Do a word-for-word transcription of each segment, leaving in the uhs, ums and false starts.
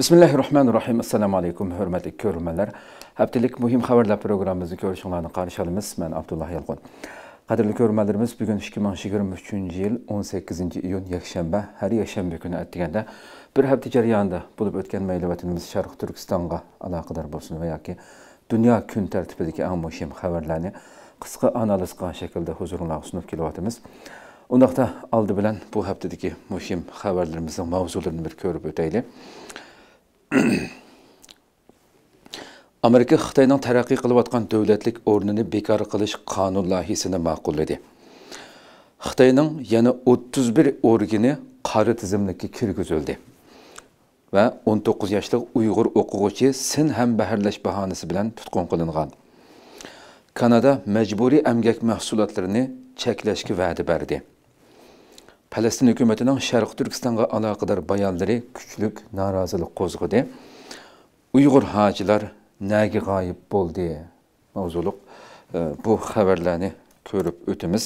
Bismillahirrahmanirrahim. Assalamu alaikum. Hürmetli körülmeler. Heptilik Muhim Xewerler programımızın görüşünlerini karşılayalımız. Ben Abdullah Yalqın. Qadirli körülmelerimiz bugün ikki ming yigirma uchinchi yil o'n sakkizinchi iyun Yakşembe, her Yakşembe günü ettiğinde bir hafta jarayonida bulup ötken meylevetimiz Şarkı Türkistan'a alakadar bulsun veya ki dünya gün tertibideki en muhim xewerlerini kısa analiz qilgan şekilde huzuruna sunup kelyapmiz. Ondaqda aldı bilen bu haftadaki muhim xewerlerimizin mavzularini bir ko'rib o'taylik. Amerika Xitoyning taraqqiy qilib atgan davlatlik o'rnini bekor qilish qonun loyihasini ma'qulladi. Xitoyning yana o'ttiz bir organi qari tizimlikka kirgizildi va o'n to'qqiz yoshli Uyg'ur o'quvchi sin ham baharlash bahonasi bilan tutqun qilingan. Kanada majburiy emgak mahsulotlarini cheklashga va'da berdi. Palestin hükümetinin Şarkı Türkistan'a alakadar bayanları küçülük narazılık qo'zg'adi. Uyg'ur hacılar nagi g'oyib bo'ldi mavzuliq bu xabarlarni ko'rib o'timiz.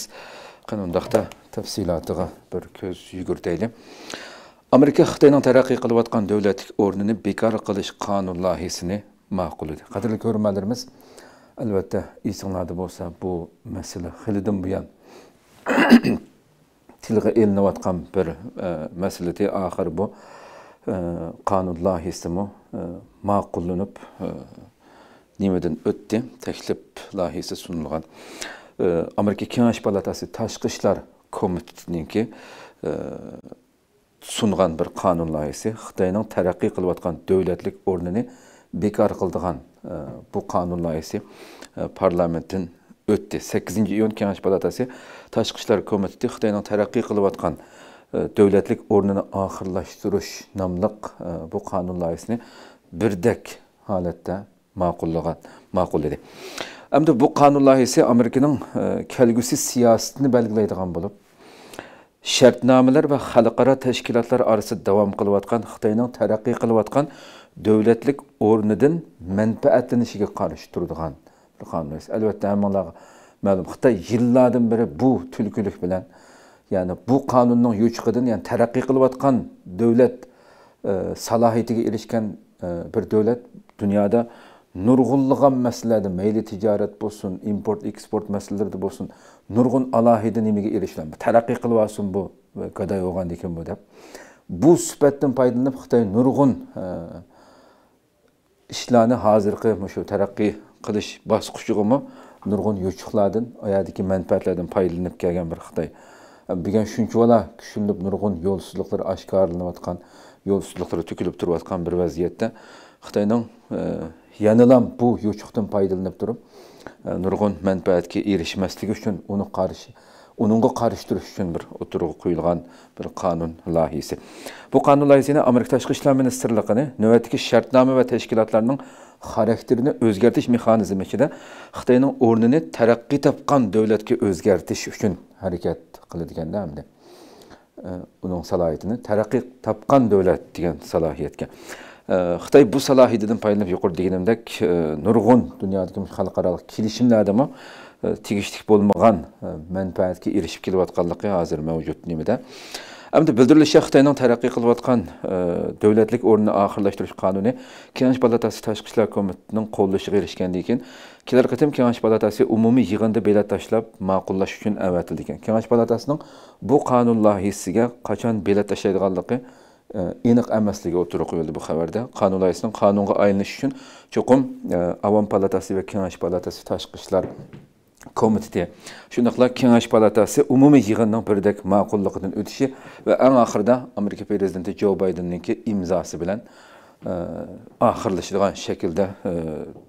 Qanundaqda tafsilotiga bir ko'z yugurtaylik. Amerika Xitoyning taraqqiy qilayotgan davlatlik o'rnini bekor qilish qonun loyihasini ma'qulladi. Qadrli ko'rganlarimiz, albatta esingizda bo'lsa bu masala xilidan buyon tilga elinayotgan bir masalati oxir bu qonun loyihasi ma'qullanib nimadan o'tdi, taklif loyihasi sunilgan. Amerika Kengash palatasi Tashqi ishlar komitetiningki sungan bir qonun loyihasi Xitoyning taraqqiy qilayotgan davlatlik o'rnini bekor qildigan bu qonun loyihasi parlamentdan o'tdi. sakkizinchi iyun Kengash palatasi Tashqi ishlar komiteti Xitoyning taraqqiy qilayotgan davlatlik o'rnini oxirlashtirish nomliq bu qonun loyihasini birdek halette ma'qullagan, ma'qulladi. Hem de bu qonun loyihasi Amerika'nın e, kelgusi siyasetini belgilaydigan bo'lib, shartnomalar ve xalqaro teşkilatlar arası devam qilayotgan, Xitoyning taraqqiy qilayotgan davlatlik o'rnidan manfaatlanishiga qarshi turadigan bir qonun loyihasi. Albatta hammalarga ma'lum, Xitoy yillardan beri bu tulkilik bilan, yani bu qonunning yuchiqidan, yani taraqqiy qilayotgan davlat e, salohiyatiga erishgan bir devlet dünyada nurg'unlig'an masalalarda, meyli ticaret bo'lsin, import eksport masalalarida bo'lsin, nurg'un alohida nimaga erishgan, taraqqiy qilib olsin bu gaday bo'lgan ekan bu deb. Bu sifatdan foydalanib Xitoy nurg'un ishlarni hozirgi shu taraqqiy qilish bosqichigimi nurg'un yutuqlardan, oyadagi manfaatlardan foydalanib kelgan bir Xitoy. Bugun shuncha vala kuchilib nurg'un yo'lsizliklar oshkorlanayotgan, yolsuzlukları tükülüp duruvatkan bir vaziyette Xitoyning e, yanılan bu yuçuktan paydalanıp durup e, nurg'un menfaatga erişmesligi üçün onu karşı, onunla karıştırış üçün bir oturuğu koyulgan bir kanun loyihasi. Bu kanun loyihasini Amerika Tashqi ishlar ministrligining navbatdagi shartnoma ve teşkilatlarının xarakterini o'zgartish mexanizmi ichida Xitoyning o'rnini taraqqiy topgan davlatga o'zgartish üçün harakat qilingan hamda onun salohiyatini taraqqiy topgan davlat degan salohiyatga Xitoy bu salohiyatidan foydalanib yuqori deganimdek nurg'un dunyodagi xalqaro kelishimlardami tegishli bo'lmagan manfaatga erishib kelayotganligi hozir mavjud nimada. Endi bildirilishicha Xitoyning taraqqiy qilayotgan davlatlik o'rnini oxirlashtirish qonuni Kengash palatasi Tashqi ishlar komitetining qo'llashiga erishgandan keyin kelar qatim Kengash palatasi umumiy yig'inda belat tashlab ma'qullash uchun avatildi ekan. Kengash palatasining bu qonun loyihasiga qachon belat tashlaydiganligi aniq emasligi o'tirib qo'yildi bu xabarda. Qonun loyihasining qonunga aylanish uchun cho'qim Avom palatasi va Kengash palatasi Tashqi ishlar komiteti, shuningdek Kengash palatasi umumiy yig'inning birdek ma'qulligidan o'tishi va eng oxirida Amerika prezidenti Jo Baydenninki imzosi bilan oxirlashadigan shaklda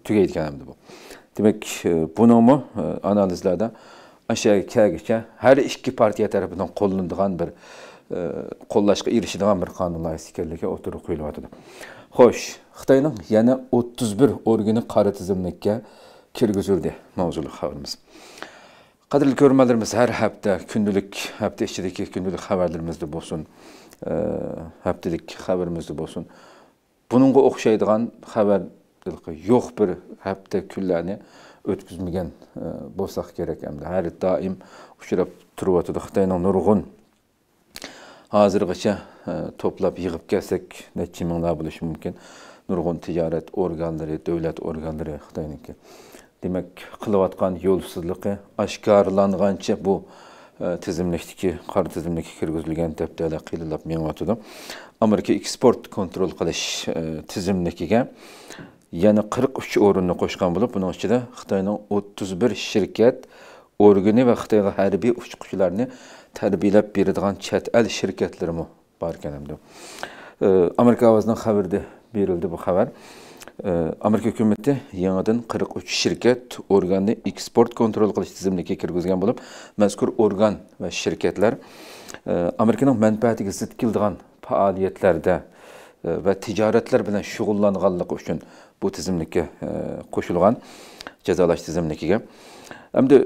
tugaydigan hamda bu. Demak, buningmi analizlarda ashya kelgicha har ikki partiya tomonidan qo'llanilgan bir qo'llashga erishadigan bir qonun loyihasi ekanligi o'tirib qo'yilyapti. Xo'sh, Xitoyning yana o'ttiz bir organi qari tizimlikka kirgizildi mavzuli xabarimiz. Qadrli ko'rganlarimiz, har hafta kundilik, hafta ichidagi kundilik xabarlarimizda bo'lsin, haftalik xabarimizda bo'lsin, buningga o'xshaydigan xabar yo'q bir hafta kunlarni o'tkazmagan bo'lsak kerak. Endi har doim uchrab turib o'tadi Xitoyning nurg'un hozirgacha toplab yığıp kelsek neçe minglar bo'lishi mümkün. Nurg'un ticaret organları, devlet organları Xitoyniki. Demek qilayotgan yo'lsizligi aşkarlangancha bu e, tizimlikdagi, qora tizimlikka kirgizilgan tepdilar qilib menvatdi. Amerika eksport kontrol qilish e, tizimligiga yana qirq uch o'rinni qo'shgan bo'lib, buning ichida Xitoyning o'ttiz bir shirkat organi ve Xitoyga harbiy uçquşlarını terbiyelab beradigan chet el şirketleri mi var ekan deb. E, Amerika ovozining xabarida berildi bu haber. E, Amerika hükümeti yangidan qirq uch şirket organı eksport kontrol qilish tizimligiga kirgizgan bo'lib, mazkur organ ve şirketler e, Amerikaning manfaatiga zid keladigan faoliyatlarda e, ve ticaretler bilan shug'ullanganligi uchun bu tizimlikka e, qo'shilgan jazolash tizimligiga. Hem de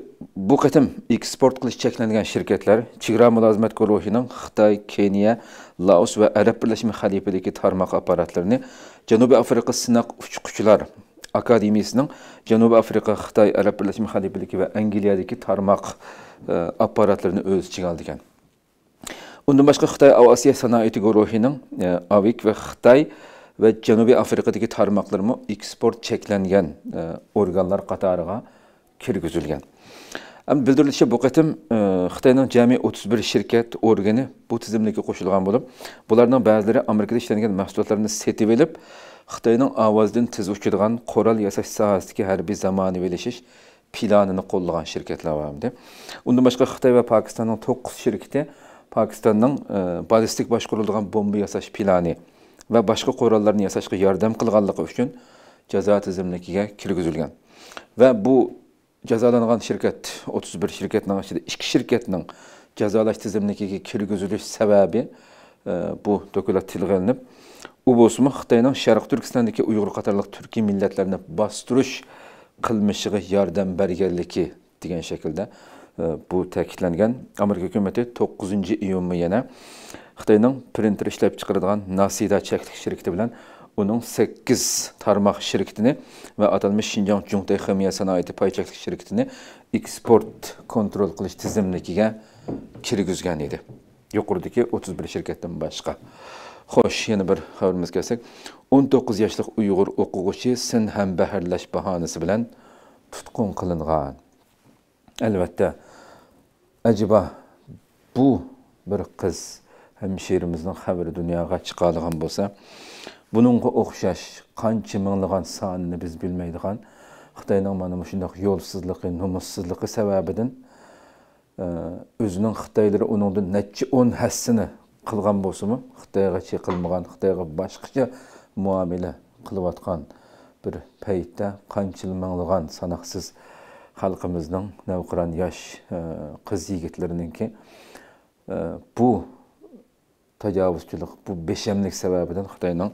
bu katım eksport qilish cheklangan şirketler, chegara mulozmat guruhining Xitoy, Keniya, Laos ve Arab Birleşimi Xalifaligi tarmoq apparatlarini Janubiy Afrika Sınaq Uçquchilar Akademiyasining Janubiy Afrika, Xitoy, Arab Birleşimi Xalifaligi ve Angliyadagi tarmoq e, apparatlarini o'z ichiga oldi ekan. Undan boshqa Xitoy Avasiya sanoati guruhining e, Avik ve Xitoy ve Janubiy Afrikadagi tarmoqlarni eksport cheklangan e, organlar qatoriga kirgizilgan. Am bildirilishicha bu qatim Xitoyning jami o'ttiz bir şirket organi bu tizimlikka qo'shilgan bo'lib, bularning ba'zilari Amerikada ishlangan mahsulotlarni sotib olib, Xitoyning ovozidan tiz uchadigan qoral yasash sohasidagi harbiy zamonaviylashish planini qo'llagan şirketler var. Undan boshqa Xitoy ve Pakistanning to'qqiz şirketi Pakistanning ballistik boshqariladigan bomba yasash plani ve başka qorallarni yasashga yordam qilganligi uchun jazo tizimligiga kirgizilgan. Ve bu jazolanan şirket o'ttiz bir şirketning ichida ikki şirketning jazolash tizimligiga kirgizilish sebebi e, bu dokulat tilg'inib, u bo'lsimi Xitoyning Sharq Turkistondagi Uyg'ur qatorliq turkiy millatlarini bostirish qilmishiga yordam berganligi degan shaklda e, bu ta'kidlangan. Amerika hukumati to'qqizinchi iyun'da yana Xitoyning printer ishlab chiqaradigan Nasida cheklik shirkati bilan bunun sekiz tarmak şirketini ve atalmış Şinjan Cumhuriyeti Kimya Sanayiti Payçaklık şirketini eksport kontrol qilish tizimligiga kirgizgan edi. Yuqoridagi o'ttiz bir şirketdan başka. Xo'sh, yana bir xabarimiz kelsak, o'n to'qqiz yaşlıq Uyğur o'quvchisi sin ham baharlash bahanesi bilan tutqun qilingan. Albatta, acaba bu bir kız hemşirimizin haberi dünyaya çıqalgan bo'lsa, bunun o'xshash qancha minglagan sonini biz bilmaydigan Xitoyning mana shunday yo'lsizligi, nomussizligi sababidan o'zining Xitoylari uningdan necha o'n hassini qilgan bo'lsa-mu, Xitoyga chekilmagan, Xitoyga boshqacha muomala qilayotgan bir paytda qancha minglagan sanoqsiz xalqimizning navqiron yosh qiz yigitlariningki bu tajavuzchilik, bu beşemlik sebebinden Xitoyning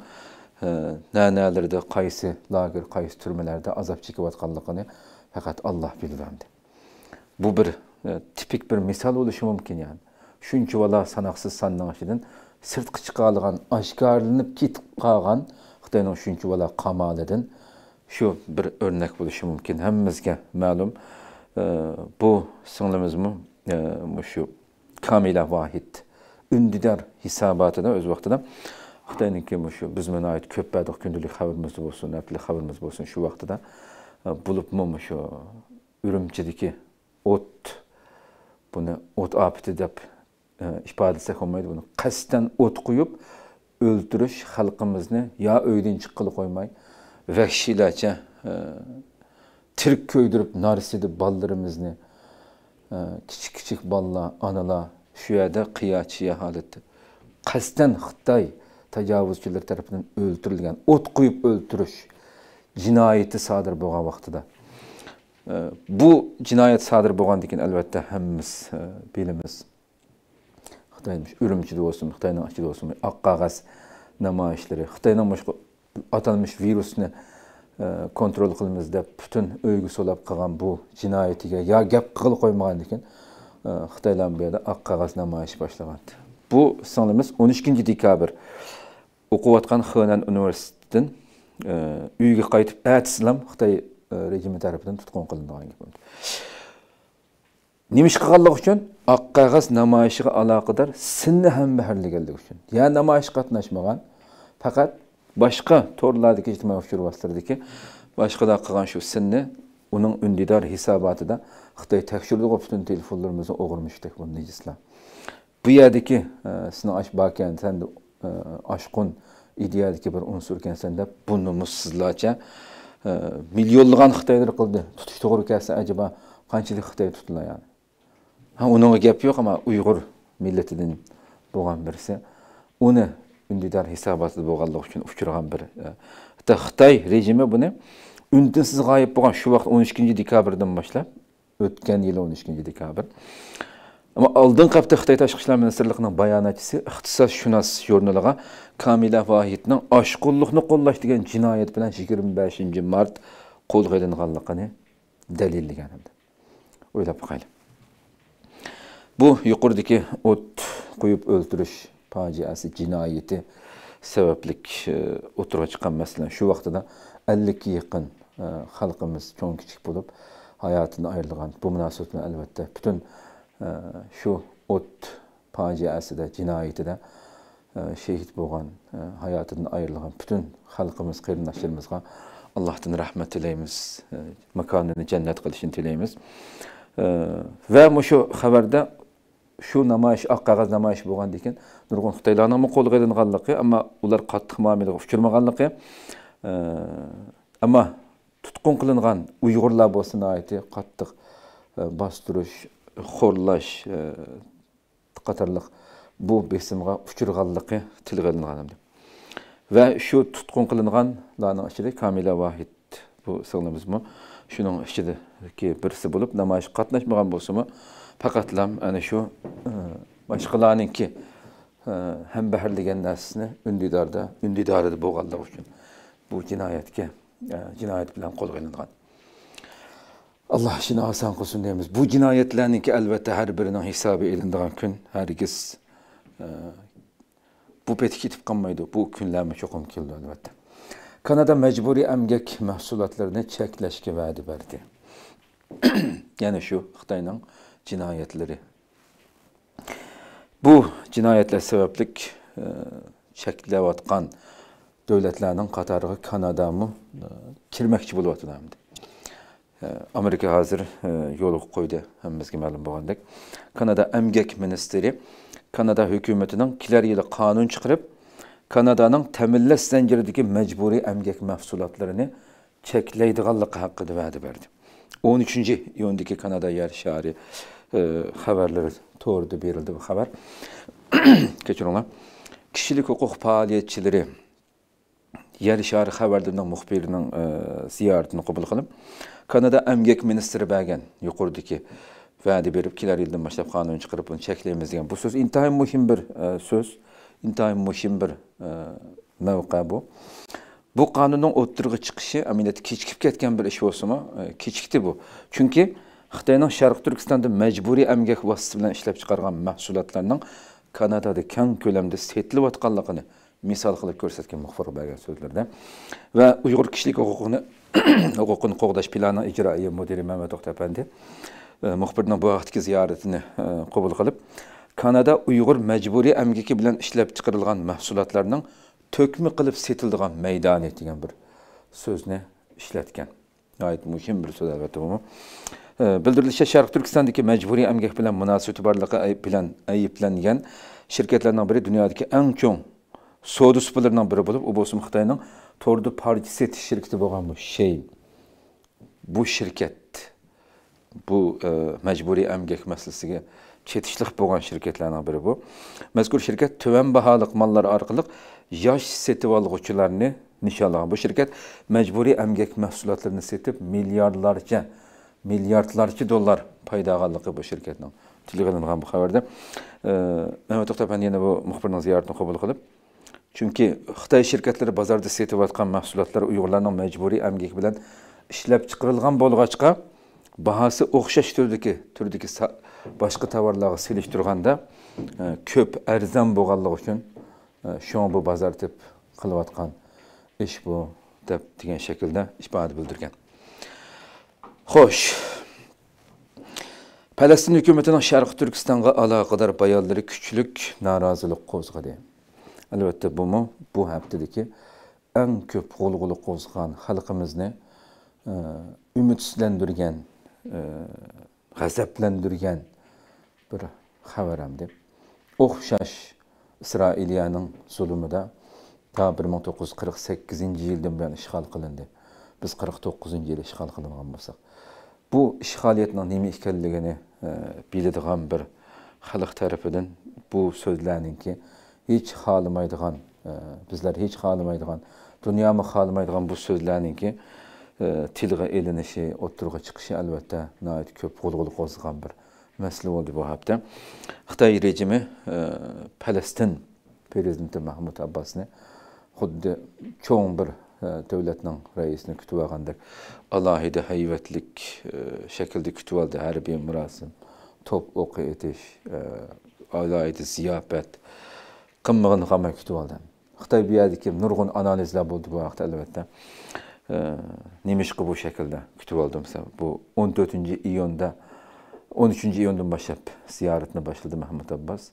e, nanalarda qaysi lager, qaysi türmelerde azap chekayotganligini faqat Allah biladi. Bu bir e, tipik bir misal bo'lishi mumkin yani. Shuncha vala sanoqsiz sonning ichidan sirtqi chiqadigan, oshkorlanib ketib qolgan Xitoyning shuncha vala qamalidan shu bir o'rnak bo'lishi mumkin. Hammamizga ma'lum e, bu singlimizmi e, shu Kamila Vahid Ündidar hisabatida o'z vaqtida Xitoyniki mushu bizga oid ko'p badiq kundalik xabarimiz bo'lsin, aplik xabarimiz bo'lsin, shu vaqtida bo'libmi mushu Urumchidagi o't, buni o't apiti deb ifodalasak bo'lmaydi, buni qasddan o't qo'yib o'ltirish xalqimizni yo o'ydan chiqib qo'ymay vahshiylarcha tirk ko'ydirib narsidi bolalarimizni, kichik-kichik bolalar, analar şu yerde kıyaçıya haleti. Kasten Xitoy tecavüzcüler tarafından öldürülgen, ot koyup öldürüş cinayeti sadır boğan vaxtıda. E, bu cinayet sadır boğan dikin elbette hemimiz, e, bilimiz. Xitoymiş, Urumchida olsun, Xitoyning ichida olsun, oq qog'oz namoyishlari, Xitoyning boshqa atalmış virusni e, kontrol qilamiz deb bütün o'yga solab qilgan bu cinayetiga ya gap qilib qo'ymagan dikin Xitoydan bu yerda oq qog'oz namoyishi boshlandi. Bu sonimiz o'n ikkinchi dekabr o'qiyotgan Xenan universitetidan uyiga qaytib, atsilam Xitoy rejimi tarafidan tutqun qilingan. Nimiş qılğanlıq üçün Aq Qağız namayışığa əlaqədar sinni həm bəhrli gəldik üçün. Ya namayış qatnaşmağan, faqat başqa torlardakı ictimai fikirvaslardakı başqa da qılğan şu sinni onun ündidar hesabatıda Xitay təkşirli qopsun telefonlarımızı oğurmuşduk bu necisla. Bu yerdeki e, seni aş bakıyan sen de e, aşkın ideyadaki bir unsurken sen de bunu mutsuzluğa e, milyonluğun Xitaylar kıldı. Tutuş doğru kelse acaba kaçılı Xitay tutula yani. Ha, onun gap yok ama Uyghur milletinin doğan birisi. Onu ündidar hesabatı boğallık için uçurgan bir. Hatta Xitay rejimi bunu ündinsiz gayip boğan şu vaxt on ikinci dekabrdan başlap. Ötken yıl on ikinci dekabr. Ama aldın kapta Xitay Tashqi İşlar Ministerliğinin bayanatçısı, İxtisas Şunas jurnalığa Kamila Vahid'nin aşqulluqni qollash degan cinayet bilen yigirmi beshinchi mart qo'lga ilinganligini delilligan hamda. O'ylab qo'yaylik. Bu yuqoridagi o't qo'yib o'ldirish faciasi cinayeti sebeplik e, o'tirib chiqqan masalan şu vaqtida ellikka yaqin xalqimiz e, cho'ng kichik bo'lib hayatını ayrılgan. Bu münasebetini elbette bütün e, şu ot faciası da, cinayeti de e, şehit boğan, e, hayatını ayrılgan bütün halkımız, kıyırnaşlarımızga Allah'tan rahmet dileyimiz, e, makanını cennet kılışını dileyimiz. E, ve bu şu haberde şu namayış, Aq Qağız namayışı boğan deyken, nurgun Xitaylarına mı kol gelin kallıqı ama onlar kattıq mamili ufçurma kallıqı. E, ama tutqun qılınğan Uyğurlar bolsun aiti qattıq bastırış, xorlaş qatarlıq bu besimğa uçurğanlıqı tilgə alınğan. Və şu tutqun qılınğanların içində Kamila Vahid bu sığınımızmı şunun içindəki birisi olub namayış qatnaşmağan bolsunmu faqatlam ana şu başqalarınınki həm bəhərləgən nərsini ündidarda, ündidarda boğanlıq üçün bu cinayətə cinayet bilen kol gelingan. Allah işini asan kılsın deyimiz. Bu cinayetlerin ki elbette her birinin hesabı elindiğin gün herkes e, bu petki itip kalmaydı. Bu günlerime çokum kildi elbette. Kanada mecburi emgek mahsulatlarını çekleşki verdi verdi. Yani şu Xitay'nın cinayetleri. Bu cinayetler sebeplik e, çeklevatkan devletlerinin Katar'ı, Kanada'mı kirmekçi bulup atıldı. Amerika hazır yolu koydu, hemimizge ma'lum bo'lgandek. Kanada Emgek Ministeri, Kanada hükümetinin kiler yılı kanun çıkarıp, Kanada'nın teminlash zanjiridagi mecburi emgek mahsulotlarini cheklaydiganligi haqida va'da berdi. o'n uchinchi iyundagi Kanada yer şehri e, haberleri to'g'ri berildi bu haber. Kechiringlar. Kişilik hukuk faaliyetçileri yer şahri haberlerinden muhbirinin e, ziyaretini kabul kılıp, Kanada Emgek Ministeri belgen yukarıdaki vadi verip, kiler yıldan başlayıp kanun çıkarıp bunu çekleyemiz diyen bu söz intiham muhim bir e, söz, intiham muhim bir e, mevka bu. Bu kanunun oturduğu çıkışı, aminet keçkip ketken bir iş olsun mu? E, keçikti bu. Çünkü Xitay'nın Şarkı Türkistan'da mecburi emgek vasıfıyla işlep çıkargan mahsulatlarından Kanada'da keng kölemde setli vatkallıqını misal qilib ko'rsatgan muxbir bergan so'zlarda va Uyg'ur kishilik huquqini huquqini qo'g'dash plani ijroiy mudiri Mehmet O'xtapendi muxbirning bu vaqtdagi ziyoratini qabul qilib, Kanada Uyg'ur majburiy amgiki bilan ishlab chiqarilgan mahsulotlarning to'kmi qilib setiladigan maydoni degan bir so'zni ishlatgan. G'oyat muhim bir so'z albatta bu. Bildirilishicha, Sharq Turkistondagi majburiy amgik bilan munosabati borligi bilan ayblangan shirkatlarning biri dunyodagi eng cho'ng soda supalarından biri bulup, o bozumu Xitay'nın tordu partisi şirketi boğan bu şey. Bu şirket, bu e, mecburi emgek meselesiyle çetişlik boğan şirketlerden biri bu. Mezkur şirket töven bahalık mallar arkalık yaş setivalıqçılarını nişanlayan. Bu şirket mecburi emgek mahsulatlarını setip milyarlarca, milyardlarca dolar paydağalıqı bu şirketten. Tilg'alingan bu haberde. E, Mehmet O'xtapendi yine bu muhbirinin ziyaretini kabul kılıp, çünkü Xitay şirketleri bazarda setivatkan mahsulatlar Uyg'urlarning mecburi emgek bilen işlep çıkarılgan bolgaçka bahası o'xshash türdeki, türdeki başka tavarlarga silishtirganda e, köp erzan boğanlıq üçün e, şu bu bazar tip kılıvatkan iş bu deb degan şekilde ifade bildirgen. Xo'sh. Palestin hükümetinin Şarkı Türkistan'a alakadar bayanları küçülük, narazılık kozgadı. Elbette bu mu? Bu heptedeki en köp golgulu kozgan halkımızını e, ümitlendirgen, e, gazaplendirgen bir haberimdi. Oxşaş İsrailiyanın zulümü de ta bin dokuz yüz qırx səkkizinci yıldan beri işgal kılındı. Biz qırx doqquzuncu yılı işgal kılıngan olsak. Bu işgaliyetinin nimi işgalliğini e, bildiğim bir halk tarafından bu sözlerinin ki hiç halimaydıgan, e, bizler hiç halimaydıgan, dünyamı halimaydıgan bu sözlerinin ki e, tilgı elinişi, oturgu çıkışı elbette nait köp golgulu kozgan bir məsələ oldu bu hafta. Xitay rejimi e, Palestin prezidenti Mahmud Abbas'ını xuddi çoğun bir e, dövlətin reisini kütüb alğandır. Alahide heyvetlik e, şəkildə kütüb aldı hərbi murasim, top oqu etiş, e, alahide ziyafət, qımmığın qama kütüb aldı. Xitay biyadı ki, nurğun analizlər buldu bu haqda əlbəttə. E, Nimişqi bu şəkildə kütüb aldı. Mesela, bu on dördüncü iyunda on üçüncü iyundan başlayıp ziyaretine başladı Mahmud Abbas.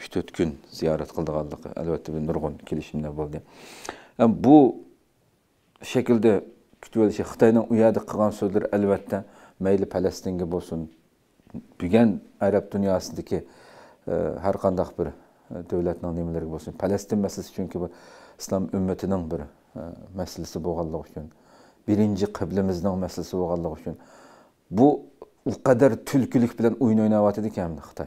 üç dörd gün ziyaret kıldı kaldık. Elbette bir nurgun gelişimler oldu. Yani bu şekilde kütüvelişi Xitay'dan uyadık kılan sözler elbette meyli Palestin gibi olsun. Büyüyen Arap dünyasındaki e, her kandak bir e, devletin anlayımları gibi olsun. Palestin meselesi çünkü bu İslam ümmetinin bir e, meselesi boğallık için. Birinci kıblimizden meselesi boğallık için. Bu o kadar tülkülük bilen oyun oynavat idi ki hem de Xitay.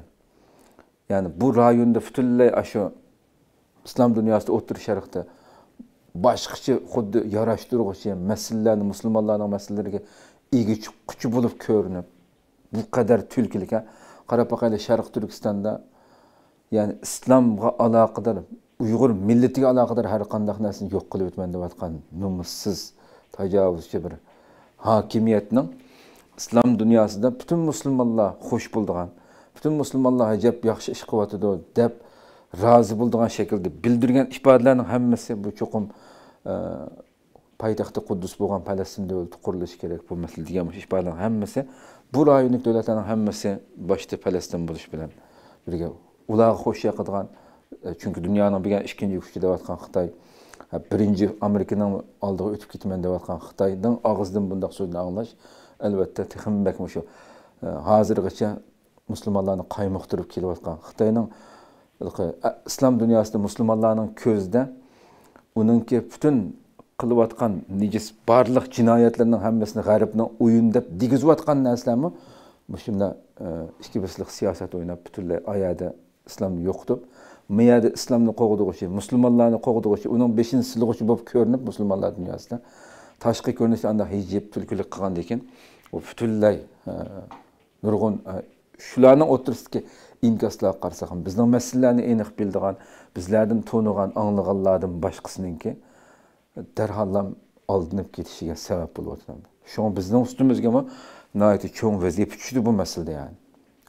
Yani bu rayonda fütülley aşağı İslam dünyasında otur şarıqda başqıçı xuddi yaraşdırğıçı meselelerini Müslümanların meseleleriga igi kuchi bulup görünüp bu kadar tülkülük ha Qarabağ Şarq Türkistan'da yani İslamğa alaqadar Uyğur milletiga alaqadar her qandaq narsani yo'q qilib o'tman deb aytgan numussiz tajovuzchi bir hakimiyetinin İslam dünyasında bütün Müslümanlar hoş bulduğun, bütün Müslümanlar acayip yaxşı iş kıvatıdı, deb razı bulduğun şekilde bildirgen ifadelerin hemmesi bu çokum e, paytaxtı Kudüs boğan Palestin devleti kuruluş gerek bu mesele diyemiş ifadelerin hemmesi bu rayonluk devletlerin hemmesi başta Palestin buluş bilen birge ulağı hoş yakıdığan e, çünkü dünyanın birgen ikinci güçlü devatkan Xitay birinci Amerika'dan aldığı ötüp gitmen devatkan Xitay'dan ağızdan bundak sözünü anlaş. Elbette texmin bakmış şu, hazırgıça Müslümanların kaymakdırıp kilovatkan. Xitay'nın İslam dünyasında Müslümanların közde, onunki bütün kilovatkan nicis barlıq cinayetlerinin hemmesini garibinin oyunda digizuvatkan neslamı, bu şimdi iki birlik siyaset oynayıp bütünle ayada İslam yoktu. Meyada İslam'ın koğduğu şey, Müslümanların koğduğu şey, onun beşinci silgışı bu körünüp Müslümanlar dünyasında. Taşqı görünüşü anda hicib tülkülük qılan dekin, o bütünlüy e, nurgun e, şularının otursun ki inkaslar qarsaqın, bizden meselelerini eniq bildiğen, bizlerden tonuğan, anlığanlardan başqasının ki derhallam aldınıp getişiga sebep bulup oturan. Şu an bizden üstümüzge mi? Naiti çoğun vəziyip üçüdür bu meselede yani.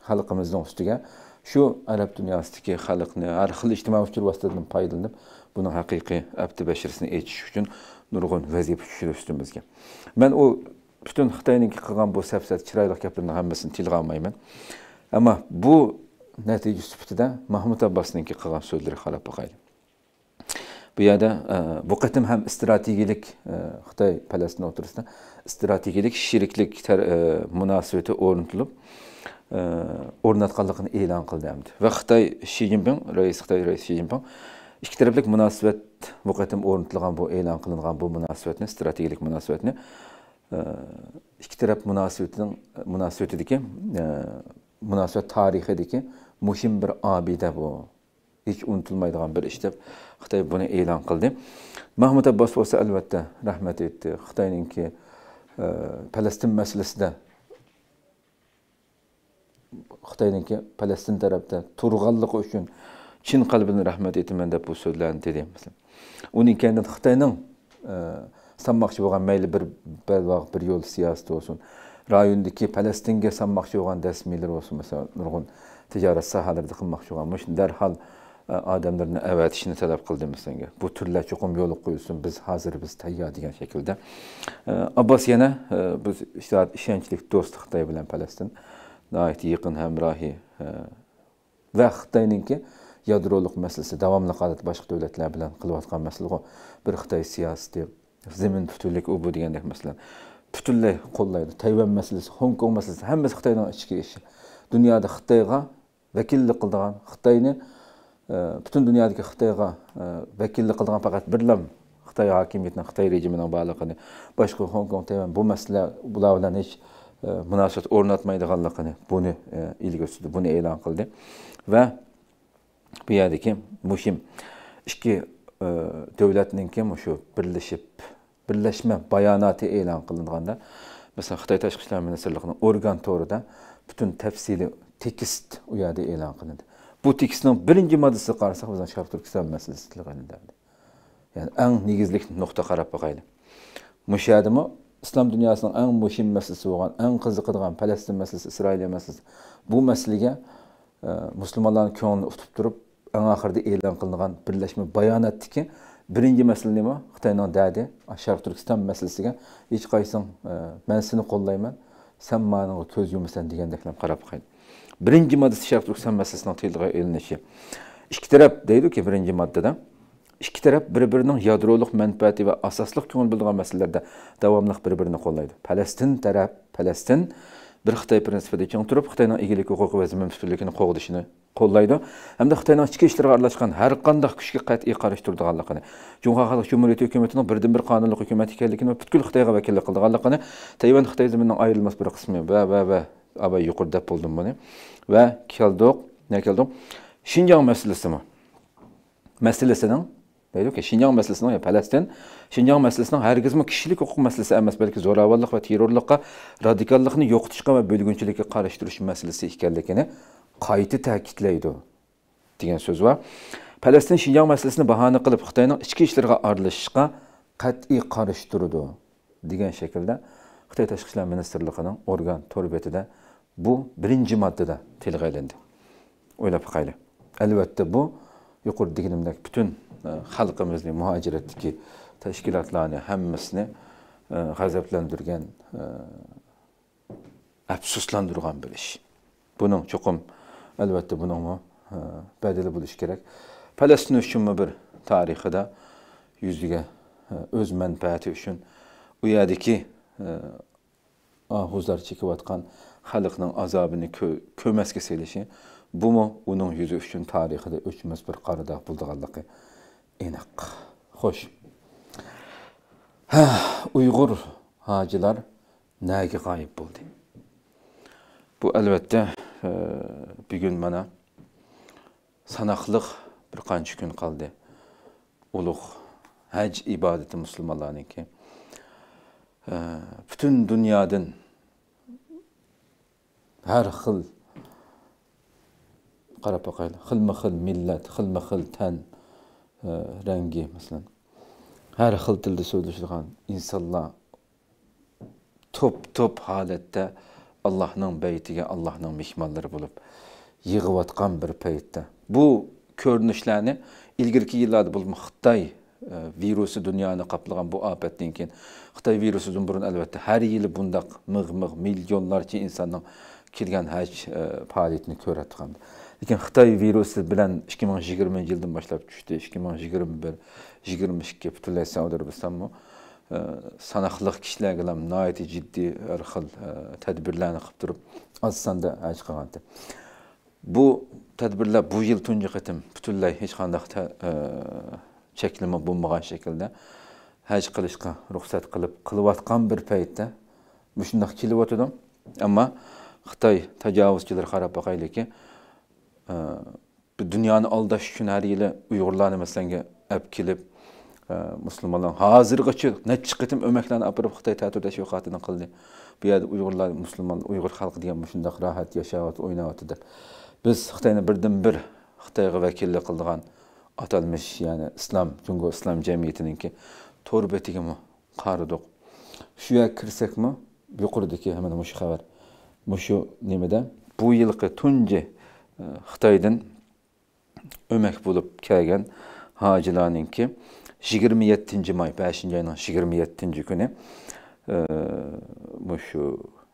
Halkımızdan üstüge. Şu Arap dünyasındaki halkını, her xil ictimai fikir vasıtasından paydalanıp, bunun haqiqi abdi beşirisini etiş üçün nurgun vəziyip üçün üstümüzge. Ben o bütün Xitay'ninki qılan bu səbsət, çiraylıq gəplərindən həmməsini tilgə almayım. Ama bu netici sübutidə Mahmud Abbas'ınki qılan sözleri xarab baxaydı. Bu yada bu qatım həm strategilik Xitay Palestin oturusunda strategilik şiriklik tər, e, münasibəti orantılıb, e, ornatqanlığını elan qıldı həmdi. Və Xitay Xi Jinping, reis Xitay reis Xi Jinping, İki tərəflik münasibət vəqətim orantılığan bu elan qılınğan bu münasibətini, strategik münasibətini iki tərəf münasibətinin münasibətidəki münasibət tarixidəki mühim bir abidə bu. Hiç unutulmaydığan bir işdir. Xitay bunu elan qıldı. Mahmud Abbas olsa əlbəttə rəhmət etdi. Xitayınki Palestin məsələsində Xitayınki Palestin tərəfdə turğanlığı üçün Çin kalbini rahmet etmen de bu sözlerini dediğim mesela. Onun kendinden Xitay'nın e, sanmakçı olan meyli bir belvağ bir yol siyaseti olsun. Rayondaki Palestin'e sanmakçı olan desmiler olsun mesela. Nurgun ticaret sahalarda kılmakçı olanmış. Derhal adamlarına evet işini talep kıldığımızın ki bu türler çokum yolu koyulsun biz hazır biz tayyar diyen şekilde. Abbas yine biz işte işençlik dostluk da bilen Palestin dahi yakın hemrahi ve Xitay'ın ki yadroluk meselesi devamlı kalıp başka devletler bilen kılvatkan mesele o bir Xitay siyaseti zemin bütünlük ubu diyenler mesela bütünlük kollaydı Tayvan meselesi Hong Kong meselesi hem biz Xitay'dan içki işi dünyada Xitay'a vekillik kıldıran Xitay'ını bütün dünyadaki Xitay'a vekillik kıldıran fakat birlam Xitay hakimiyetinden, Xitay rejiminden bağlıqını başka Hong Kong, Tayvan bu mesele bularla hiç münasebet ornatmaydıqanlıqını bunu ilgi tutdu, bunu elan kıldı ve bu yerdeki muhim iki devletinin ki şu birleşip birleşme bayanatı elan kılındığında mesela Xitay Taşqi İşlər Ministerliğinin organ toruda bütün tefsili tekist uyardı elan kılındı. Bu tekstin birinci maddesi karşısında bizden Şarkı Türkistan meselesi derdi. Yani en nigizlik nokta karab bakaydı. Müşahedimi İslam dünyasının en muhim meselesi olan, en kızıkıdığan Palestin meselesi, İsrail meselesi. Bu meseleye e, Müslümanların köyünü tutup durup en ahırda elan kılınan birleşme bayan etti ki birinci mesele mi? Xitay'ın derdi Şarkı Türkistan meselesine hiç kaysın e, ben seni kollayman, sen bana o köz yumuşan diyendekler karab bakaydı. Birinci maddesi Şarkı Türkistan meselesinin teyliğe elinişi. İki taraf deydi ki birinci maddede, iki taraf birbirinin yadroluk menfaati ve asaslıq köngül bildiği meselelerde devamlıq birbirini kollaydı. Palestin taraf, Palestin bir Xitay prinsipide çöng durup, Xitay'nın igilik hukuku ve zemin bütünlükünü qoğdışını kollaydı. Hem de Xitay'nın içki işlerine arlaşkan her qandaq küçük qat'i qarıştırdıqanlıqını, Cumhuriyet Halk Cumhuriyeti hükümetinin birden bir qanunluq hükümet hikaylikini ve bütkül Xitay'a vekillik qıldıqanlıqını, Tayvan Xitay zeminden ayrılmaz bir qısmı ve ve ve Abay yukarıda buldum bunu ve kaldık ne kaldık? Şinjan meselesi mi? Meselesinden diyor ki Şinjan meselesinden ya Palestin, Şinjan meselesinden herkes mi kişilik hukuk meselesi emas belki zoravallık ve terrorlukka, radikallıkını yoktuşka ve bölgünçülükle karıştırış meselesi ihkallikini kaydı takitleydi diyen söz var. Palestin Şinjan meselesini bahane kılıp Xitay'nın içki işlerine aralışka kat'i karıştırdı diyen şekilde Xitay Taşqi İşlər Ministerliğinin organ torbeti de bu birinci maddede tilgə elindi. Öyle bakayla. Elbette bu, yukarı dikinimdeki bütün e, halkımızın muhaciretteki teşkilatlarını, hemmesini e, gazeplendirgen, e, absuslandırgan bir iş. Bunun çokum, elbette bunun mu e, bedeli buluş gerek. Palestin üçün bir tarihi de yüzüge e, öz menfaati üçün uyadaki e, ahuzlar çekivatkan halkının azabını kö kömeske selişi, bu mu onun yüzü üçün tarihi de üçümüz bir karıda bulduğallıqı enak. Hoş. Heh, Uygur hacılar nege gayip buldu? Bu elbette e, bir gün bana sanaqlıq bir kaç gün kaldı. Uluq hac ibadeti Müslümanların ki e, bütün dünyanın her hıl qarapaqaylı, xilma-xil millet, xilma-xil tən e, rengi mesela, her hıl dilde söylüşülən insanlar top top halette Allah'ın beytige, Allah'ın mihmalları bulup yığıvatkan bir peytte. Bu körünüşlerini ilgirki yıllarda bulmuş Xitay virusu dünyanı kaplayan bu afettinkin Xitay virusunun burun elbette her yıl bundaq mığmığ milyonlarca insanın kirgan hac e, faaliyetini kör etkandı. Lakin Xitay virusu bilen iki ming yigirminci yıldan başlap düştü. iki ming yigirma bir, yigirma ikki bütünlüğe Saudi Arabistan'ı e, sanaqlıq kişilerle naiti ciddi her xil e, tedbirlerini kıptırıp az sanda hac kılgandı. Bu tedbirler bu yıl tuncu qitim bütünlüğe hiç kandaqta e, çekilimi bulmağın şekilde hac kılışka ruhsat kılıp kılıvatkan bir peyitde müşündaq kilovatudum ama Xitay təcavüzçiler qarab baxaylı ki, e, dünyanı aldaş üçün her yili Uyğurlarını məsələn əpkilib, e, Müslümanların hazırgıçı, ne çıxıtım öməklərini apırıb Xitay tətürdəşi yoxatını qıldı. Bu yerdə Uyğurlar, Müslüman, Uyğur xalqı deyəm, müşündaq rahat yaşavatı, oynavatı deyib. Biz Xitayını birdən bir Xitayğı vəkilli qıldığan atalmış, yəni İslam, Cungo İslam cəmiyyətinin ki, torbetigi mi, qarıdıq. Şuya kirsək mi, yuqurdiki hemen bu şu xəbər. Muşu nimede bu yılki tunci Xitay'dan ömək bulub kəlgən hacilənin ki, iyirmi yedinci may, beşinci ayının iyirmi yedinci günü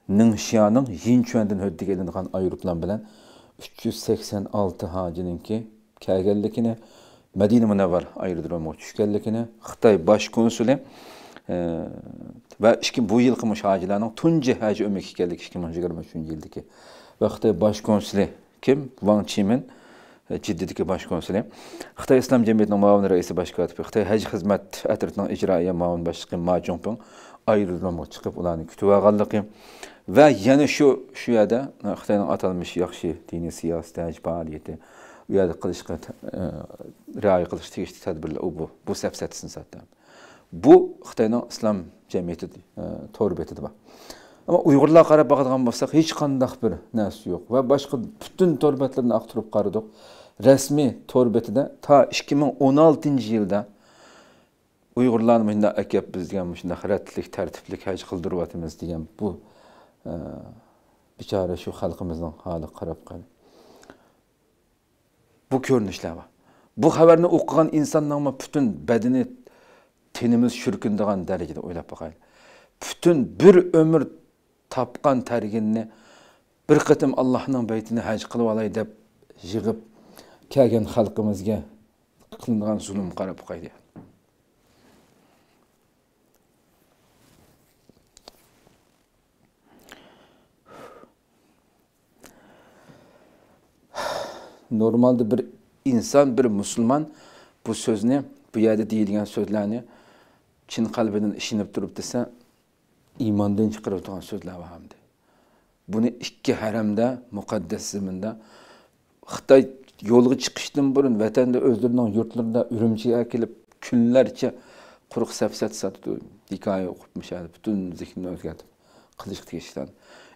Ningxia'nın Yinchuan'dan höddük edildiğin ayrıplan bilen üç yüz seksen altı hacinin ki kəlgəllikini Medine Münevver ayrıdırılma kəlgəllikini Xitay Başkonsulü ve bu yılkımış hacilənin tunca haci ömək kəlgəllik iki min on üçüncü yıldaki ve Xitay Başkonsulü kim? Wang Qimin ciddideki başkonsulü. Xitay İslam Cemiyeti'nin Mavun Reisi Başkatibi, Xitay Hac Hizmet Atrıtının icraiye Mavun Başkanı Ma Zhongpeng ayrılmamı çıkıp olanı kütüvakallıqı. Ve yine şu, şu yada Xitay'nın atılmış yaxşı dini, siyasi, hac faaliyeti, uyarı kılışkı, reayı kılışkı geçti tedbirle bu, bu səfsətsin zaten. Bu Xitay'nın İslam Cemiyeti torbetidir. Ama Uygurlar qarab bakadığımız olsak hiç qandaq bir nəsi yok ve başka bütün torbetlerini aktarıb qarıdıq. Resmi torbeti de ta iki min on altıncı yılda Uygurların müşünde əkəb biz deyəm, müşünde xirətlik, tərtiblik, həc qıldırvatımız deyəm. Bu e, biçare şu xalqımızın halı qarab qarab. Bu görünüşler var. Bu xəbərini oxuyan insanların bütün bədini, tenimiz şürkündüğün dərəcədə oylab baxayın. Bütün bir ömür tapkan terginini, bir kıtım Allah'ın beytini hac kılıp alay deyip, yığıp, kegen halkımızga kılınan zulüm qarab qaydı. Normalde bir insan, bir musulman bu sözünü, bu yerde deyilgen sözlerini Çin kalbinin işinip durup dese, İmandan çıkarıp duran sözler var hamdi. Bunu iki haremde, mukaddes zeminde, Xitay yolu çıkıştın burun, vatanda özlerinin yurtlarında ürümçiye ekilip, küllerce kuruq səfsət satdı, hikaye okutmuş, bütün zikrini özgədim, kılıçıqdı geçtikten.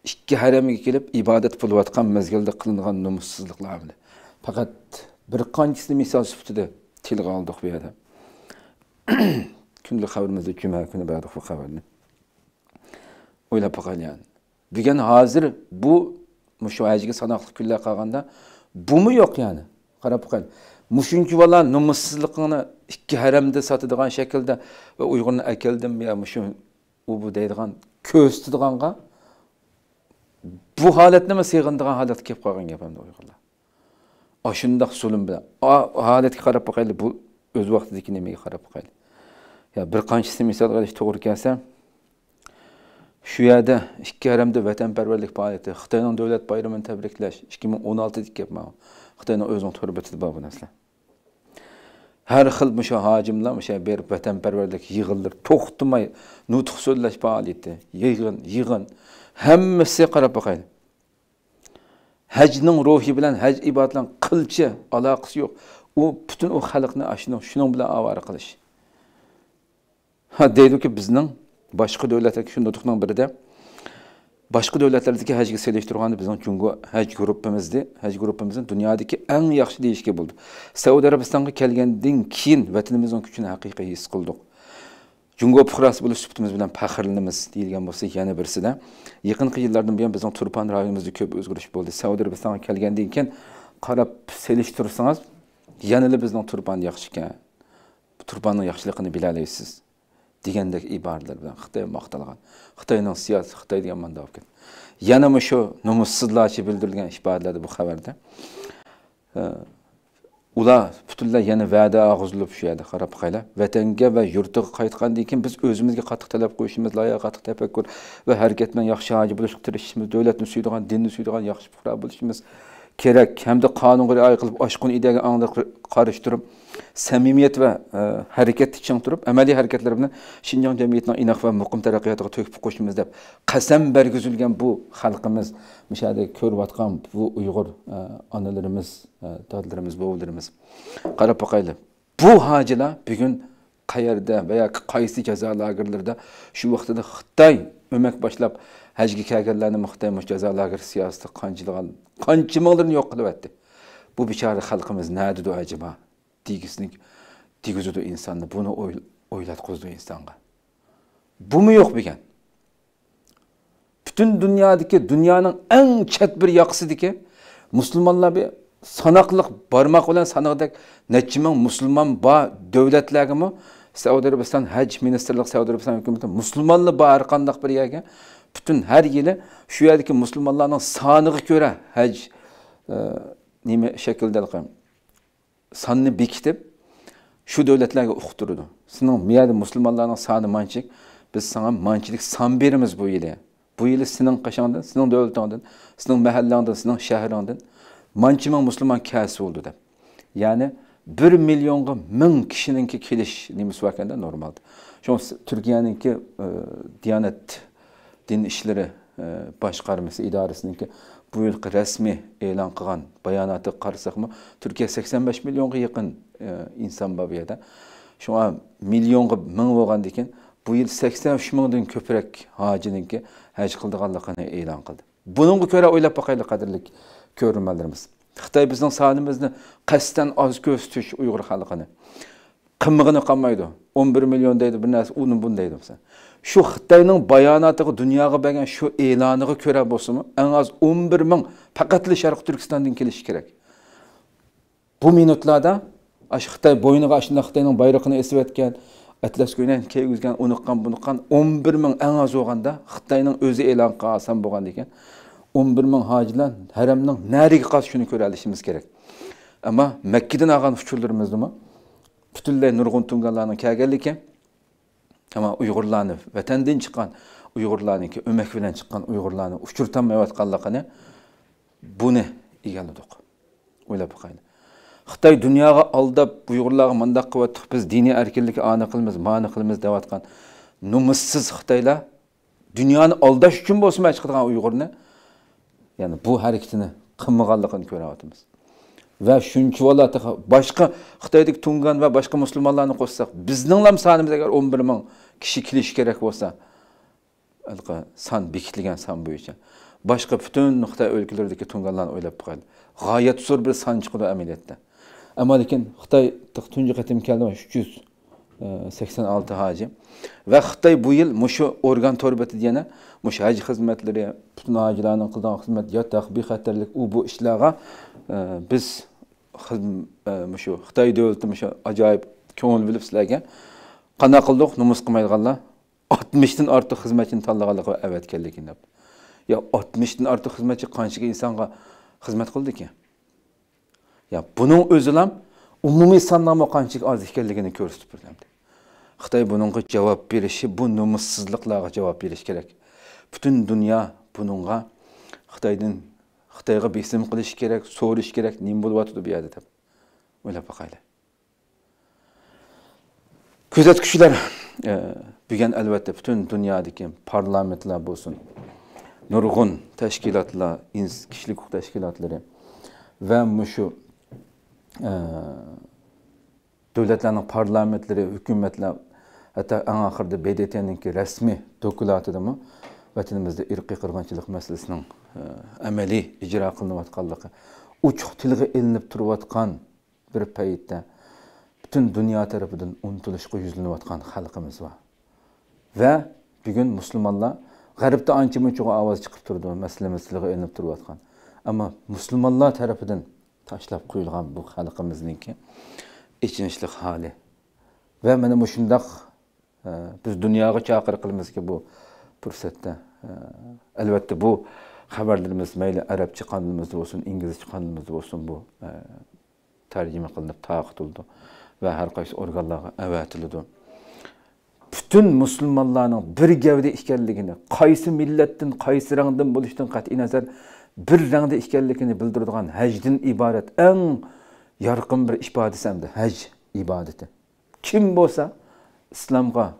İki haremine gelip, ibadet buluvatkan mezgilde kılınan numussuzluklar hamdi. Fakat bir kancısını misal süptüde, tilgı aldıq bir adam. Kündülük haberimizde, cümle günü verdik bu haberini. Öyle bakalayan. Bugün hazır bu müşahideki sanaklı küller kağında bu mu yok yani? Karabukal. Müşünki valla numussuzluğunu iki haremde satıdığın şekilde ve Uygur'un ekeldim ya müşün ubu deydiğin köstüdüğünga bu halet ne mi sığındığın halet kep kağın yapamda Uygurlar. Aşındaq zulüm bile. A halet ki karabukal bu öz vaxtıdaki nemeyi karabukal. Ya bir kançısı misal kardeş doğru gelsem şu yerde iki haremde vətənpərvərlik fəaliyyəti, Xitay'ın dövlət bayramını təbrikləş, iki min on altıncı yapmağı, Xitay'ın özünün törbətidi bu nəslə. Hər xil müşə hacimlə, müşə bir vətənpərvərlik yığılır, toxtumay, nutuq sözləş fəaliyyəti, yığın, yığın, həmməsi qarab baxayın. Həcnin ruhi bilən, həc ibadətlə qılçı alaqısı yox. O, bütün o xalqını aşının, şunun bilən avarı qılış. Ha, deydi ki, bizdən başka devletlerdeki şunu tutuklan biri de başka devletlerdeki hacı seleştirganı bizim çünkü hac grubumuzdi. Hac grubumuzun dünyadaki en yaxşı değişikliği buldu. Saudi Arabistan'a kelgenden keyin vatanımızın küçüğünü hakiki his kıldık. Çünkü puxras bulu sübtimiz bilen paxırlımız deyilgen bolsa yana birisi de yakınki yıllardan buyan bizim Turpan rayonumuzda köp özgürlük buldu. Saudi Arabistan'a kelgenden keyin qarab seleştirsanız yanılı bizden Turpan yaxşıken Turpan'ın yaxşılığını bilaleysiz. Digəndək ibarələr bilən Xitay maqtalğan, Xitayın siyasi Xitay deyə mən davab edirəm. Yana mı şu numussuzluqçı bildirilən ibarələrdə bu xəbərdə. Ula bütünlə yana vədə ağızılıb şu yerdə qarab qayla vətənə və yurduğa qayıtqandan keyin biz özümüzə qatıq tələb qoyuşumuz, layiq qatıq təfəkkür və hərəkət ilə yaxşı hacı buluşuq tirişimiz, dövlətni süydüğən, dinni süydüğən yaxşı fuqra buluşumuz kerak. Həm də qanunğa riayət qılıb aşqın ideyaga anlıq qarışdırıb səmimiyyət və ə, hərəkət için durub, əməli hərəkətlər bilan Şinjan cəmiyyətinin inaq və muqim tərəqqiyatıqa töküb qoşumuz deyib, qəsəm bərgüzülgən bu xalqımız, müşahidə körvatqan bu Uyğur ə, analarımız, ə, dadlarımız, boğullarımız. Qarab baxaylı, bu hacıla bugün qayerdə və ya qaysi cəza lagırlarda şu vaxtada Xitay ömək başlab həcgi kəgərlərini Xitaymış cəza lagır siyaseti qancılığa, qancımalarını yox qılıb etdi. Bu biçarə xalqımız nədir o acaba? Diğisini, diğizudu insanı, bunu oy, oylat kuzdu insana. Bu mu yok biken? Bütün dünyadaki, dünyanın en çet bir yaksıdaki, Müslümanlar bir sanaklık, barmak olan sanaklık, neçimin Müslüman bağ devletlerine mi? Saudi Arabistan Hac Ministerlik, Saudi Arabistan hükümeti Müslümanlı bağ arkandak bir yerine. Bütün her yili şu yerdeki Müslümanların sanığı göre hac e, nime şekilde sanını bekitip şu devletlerine uqturdu. Sinin miyadi Müslümanların sanı mançık, biz sana mançilik san birimiz bu yili. Bu yili sinin kaşandın, sinin devletinden, sinin mahallandın, sinin şehrinden. Mançıman Müslüman kâsı oldu da. Yani bir milyonga min kişininki kiliş nimesi varken de normaldi. Şu Türkiye'ninki e, Diyanet Din İşleri e, Başkarması İdaresi'ninki bu yılki resmi elan kılan bayanatı karsak mı? Türkiye seksen beş milyonga yakın e, insan babiyada. Şu an milyonga min olgan diken bu yıl seksen üç milyondan köprek hacıninki hac kıldıganlıkını elan kıldı. Bunun göre oylap bakayla kadirlik görünmelerimiz. Xitay bizden sanımızını kasten az göstüş Uyghur halkını. Kımmığını kalmaydı. on bir milyondaydı, bir neyse onun bundaydı. Şu Xitay'nın bayanatı dünyaya begen şu elanığı göre bozumu en az on bir min pakatlı Şarkı Türkistan'dan kiliş gerek. Bu minutlarda Xitay boynuğa aşında Xitay'nın bayrağını esivetken, Atlas köyünden kegüzgen, unukan bunukan on bir min en az oğanda Xitay'nın özü elan kalsan boğan deyken on bir min hacılar haremden nereye kaç şunu körelişimiz gerek. Ama Mekke'den ağan uçurlarımızdı mı? Bütünlüğe Nurgun Tungalarının kâgerliyken ama Uygurlarını, vatenden çıkan Uygurlarını ki, ömekveden çıkan Uygurlarını uçurtan mevet kallakını bunu iğaladık. Öyle bakayla. Xitay dünyaya aldap Uygurlar'a mandak kıvattık biz dini erkirlik anı kılımız, manı kılımız devatkan. Numussız Xitayla dünyanın aldaş için bozmaya çıkan Uygur'unu yani bu hareketini kımmıgallıkını görevatımız. Ve şunki valla başka Xitay'daki Tungan ve başka Müslümanlarını koşsak, bizdenle sanımız eğer on bir min kişi kiliş gerek olsa, san bekitligen san boyunca. Başka bütün Xitay ülkelerdeki Tunganlarını oylap bakaydı. Gayet zor bir san çıkıda ameliyette. Ama lakin Xitay tuncu katim kelime üç yüz seksen altı hacı. Ve Xitay bu yıl muşu organ torbeti diyene, muşu hacı hizmetleri, bütün hacılarının kıldan hizmet, yatak, bir hatırlık, u bu işlere e, biz muşu Xitay devleti muşu acayip köngül bilip sizlerken qana qıldık, numus qımaydıqanlar altmışdan artıq hizmetçini tanlağanlıq ve evet kellikin dep. Ya altmışdan artıq hizmetçi qanşık insana hizmet qıldı ki? Ya bunun özülam umumi sanlama qançık az ekanligini ko'rsatib turibdi. Xitoy buningga javob berishi, bu nomussizliklarga javob berish kerak. Butun dunyo buningga Xitoydan Xitoyga besim qilish kerak, so'rish kerak, nim bo'lyapti bu yerda deb. O'ylab qo'yaylar. Kuzatuvchilar, bugun albatta butun dunyodagi parlamentlar bo'lsin, nurg'un tashkilotlar, kishilik huquq tashkilotlari va mushu Ee, devletlerin parlamentleri, hükümetler, hatta en ahırda B D T'ninki resmi dokulatı mı? Vatanımızda irqi qirg'inchilik meselesinin e, ameli icra qilinayotganligi. Uchuq tilg'i elinib turayotgan bir paytda bütün dünya tarafından unutilishga yuzlanayotgan xalqimiz var. Ve bugün Müslümanlar, g'arbda ancha-munchaga ovoz chiqib turdi, masalamiz tilg'i elinib turayotgan. Ama Müslümanlar tarafından taşlap koyulgan bu halkımızınki içinçlik hali. Ve benim hoşumda e, biz dünyaya çağır kılımız ki bu fırsatta. E, elbette bu haberlerimiz meyle Arapça kanalımızda olsun, İngilizce kanalımızda olsun bu e, tercüme kılınıp taqit oldu. Ve her kaysi organlara evet oldu. Bütün Müslümanların bir gevde işkelliğini, kaysi milletin, kaysi rengden buluştuğun kat'i nazar, bir rengde işkellikini bildirdiğin hacdin ibaret en yarkın bir ibadeti hem de hac ibadeti. Kim olsa İslam'a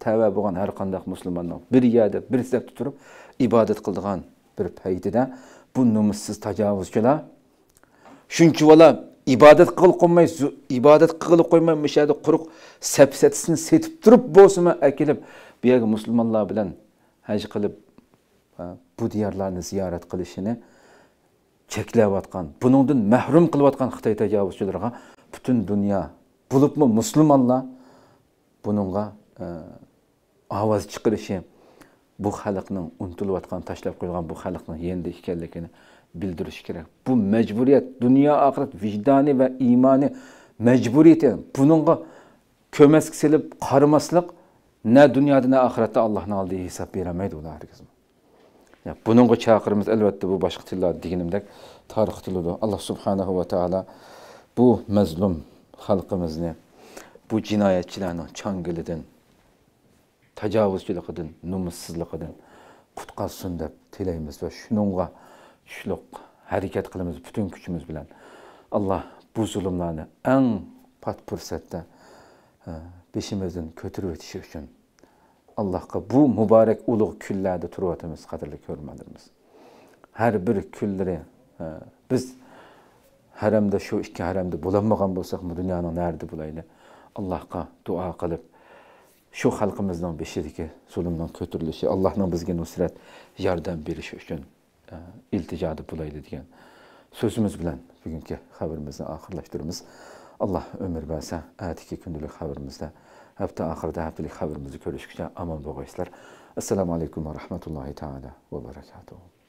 tevbe bulan her kandak Müslümanlar bir yerde bir sef tuturup ibadet kıldığın bir peytide bu numussuz tecavüzküler. Çünkü valla ibadet kıl koymayız, ibadet kıl koymayız müşahede kuruk sepsetisini setip durup bozuma ekilip bir yerde Müslümanlar bilen hac kılıp bu diyarlarını ziyaret kılışını çekilevatkan, bunundan mehrum kılvatkan Xitay tecavüzçülerine bütün dünya bulup mu Müslümanlar bununla e, avaz çıkırışı, bu halkının unutuluvatkan, taşlap koyulgan bu halkının yendi işkellikini bildiriş gerek. Bu mecburiyet, dünya, ahiret, vicdani ve imani mecburiyeti. Bununla kömesk silip karmaslık ne dünyada ne ahirette Allah'ın aldığı hesap veremeydi ona herkesin. Ya bununla çağırımız elbette bu başka tilla dinimdek tarih tılıdır. Allah subhanahu ve teala bu mezlum halkımızı, bu cinayetçilerini çangilidin, tecavüzcülükidin, numussızlıkidin kutkalsın deb tileyimiz ve şununla şuluk hareket kılımız bütün küçümüz bilen Allah bu zulümlerini en pat fırsatda peşimizden kötürüp etişi için Allah'a bu mübarek uluğ küllerde turuvatımız, kadirli körmelerimiz. Her bir külleri e, biz haremde şu iki haremde bulanmadan bulsak mı dünyanın nerede bulaylı? Allah'a dua kılıp şu halkımızdan beşirdeki zulümden kötürülüşü, Allah'ın bizge nusret yardım birişi için e, ilticada bulaylı diyen sözümüz bilen bugünkü haberimizden ahırlaştırımız. Allah ömür verse, erteki gündülük haberimizde, hafta ahırda haftalık haberimizi görüşürüz. Aman bu gayslar. Esselamu Aleyküm ve Rahmetullahi Teala ve Berekatuhu.